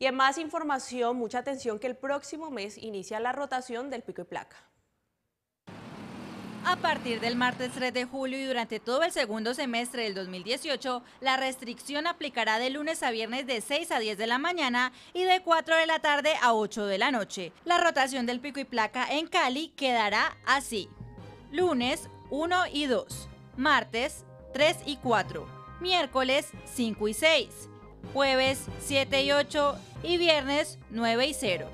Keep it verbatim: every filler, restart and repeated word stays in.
Y en más información, mucha atención que el próximo mes inicia la rotación del pico y placa. A partir del martes tres de julio y durante todo el segundo semestre del dos mil dieciocho, la restricción aplicará de lunes a viernes de seis a diez de la mañana y de cuatro de la tarde a ocho de la noche. La rotación del pico y placa en Cali quedará así: lunes uno y dos, martes tres y cuatro, miércoles cinco y seis, jueves siete y ocho y viernes nueve y cero.